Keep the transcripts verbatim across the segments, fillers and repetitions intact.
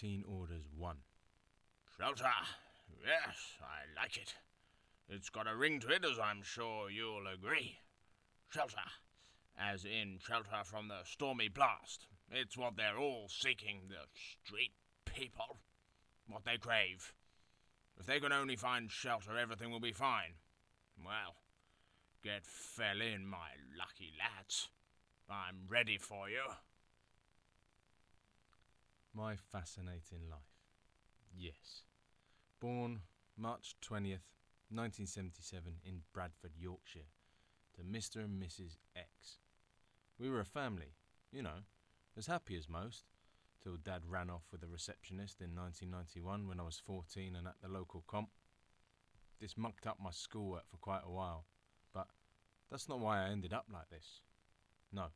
Canteen orders one. Shelter! Yes, I like it. It's got a ring to it, as I'm sure you'll agree. Shelter, as in shelter from the stormy blast. It's what they're all seeking, the street people. What they crave. If they can only find shelter, everything will be fine. Well, get fell in, my lucky lads. I'm ready for you. My fascinating life. Yes. Born March twentieth, nineteen seventy-seven in Bradford, Yorkshire, to Mister and Missus X. We were a family, you know, as happy as most, till Dad ran off with a receptionist in nineteen ninety-one when I was fourteen and at the local comp. This mucked up my schoolwork for quite a while, but that's not why I ended up like this. No,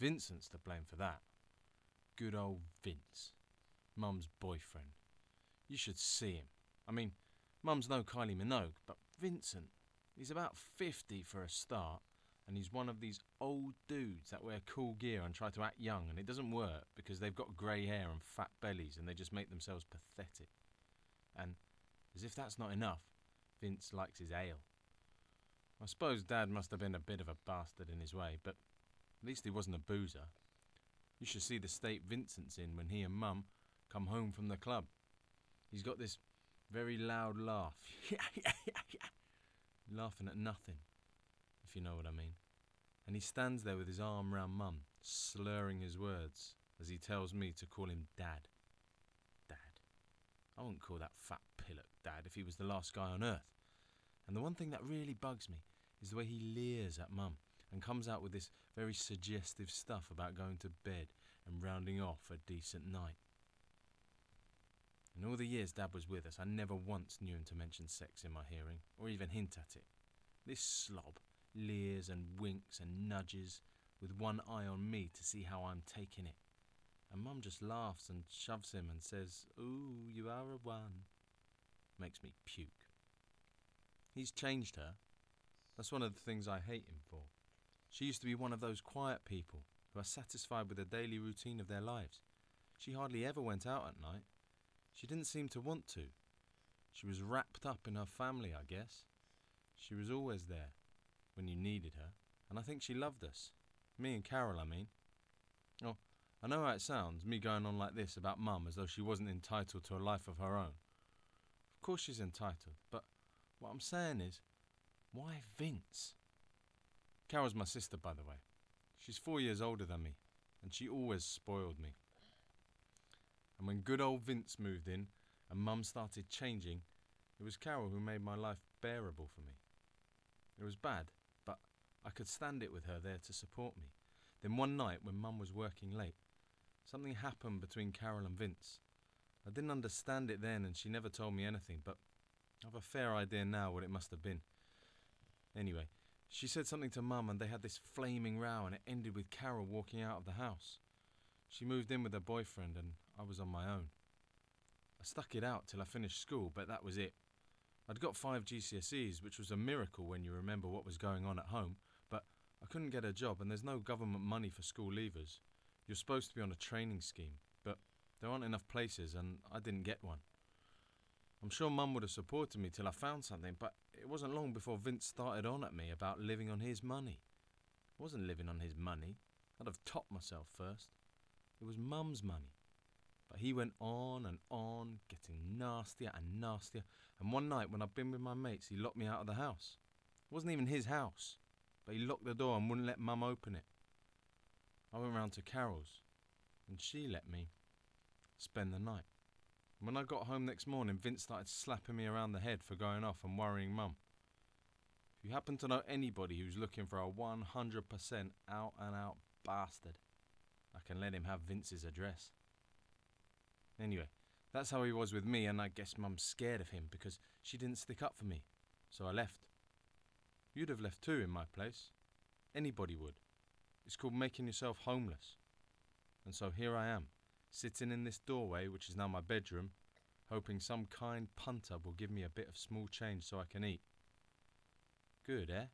Vincent's to blame for that. Good old Vince, Mum's boyfriend. You should see him. I mean, Mum's no Kylie Minogue, but Vincent, he's about fifty for a start, and he's one of these old dudes that wear cool gear and try to act young, and it doesn't work because they've got grey hair and fat bellies and they just make themselves pathetic. And as if that's not enough, Vince likes his ale. I suppose Dad must have been a bit of a bastard in his way, but at least he wasn't a boozer. You should see the state Vincent's in when he and Mum come home from the club. He's got this very loud laugh, laughing at nothing, if you know what I mean. And he stands there with his arm round Mum, slurring his words, as he tells me to call him Dad. Dad. I wouldn't call that fat pillock Dad if he was the last guy on earth. And the one thing that really bugs me is the way he leers at Mum and comes out with this very suggestive stuff about going to bed and rounding off a decent night. In all the years Dad was with us, I never once knew him to mention sex in my hearing, or even hint at it. This slob leers and winks and nudges, with one eye on me to see how I'm taking it. And Mum just laughs and shoves him and says, "Ooh, you are a one." Makes me puke. He's changed her. That's one of the things I hate him for. She used to be one of those quiet people who are satisfied with the daily routine of their lives. She hardly ever went out at night. She didn't seem to want to. She was wrapped up in her family, I guess. She was always there when you needed her, and I think she loved us. Me and Carol, I mean. Oh, I know how it sounds, me going on like this about Mum as though she wasn't entitled to a life of her own. Of course she's entitled, but what I'm saying is, why Vince? Carol's my sister, by the way. She's four years older than me, and she always spoiled me. And when good old Vince moved in and Mum started changing, it was Carol who made my life bearable for me. It was bad, but I could stand it with her there to support me. Then one night when Mum was working late, something happened between Carol and Vince. I didn't understand it then and she never told me anything, but I have a fair idea now what it must have been. Anyway, she said something to Mum and they had this flaming row and it ended with Carol walking out of the house. She moved in with her boyfriend and I was on my own. I stuck it out till I finished school, but that was it. I'd got five G C S Es, which was a miracle when you remember what was going on at home, but I couldn't get a job and there's no government money for school leavers. You're supposed to be on a training scheme, but there aren't enough places and I didn't get one. I'm sure Mum would have supported me till I found something, but it wasn't long before Vince started on at me about living on his money. I wasn't living on his money. I'd have topped myself first. It was Mum's money. But he went on and on, getting nastier and nastier, and one night when I'd been with my mates, he locked me out of the house. It wasn't even his house, but he locked the door and wouldn't let Mum open it. I went round to Carol's, and she let me spend the night. And when I got home next morning, Vince started slapping me around the head for going off and worrying Mum. If you happen to know anybody who's looking for a one hundred percent out-and-out bastard, I can let him have Vince's address. Anyway, that's how he was with me, and I guess Mum's scared of him because she didn't stick up for me, so I left. You'd have left too in my place. Anybody would. It's called making yourself homeless. And so here I am, sitting in this doorway, which is now my bedroom, hoping some kind punter will give me a bit of small change so I can eat. Good, eh?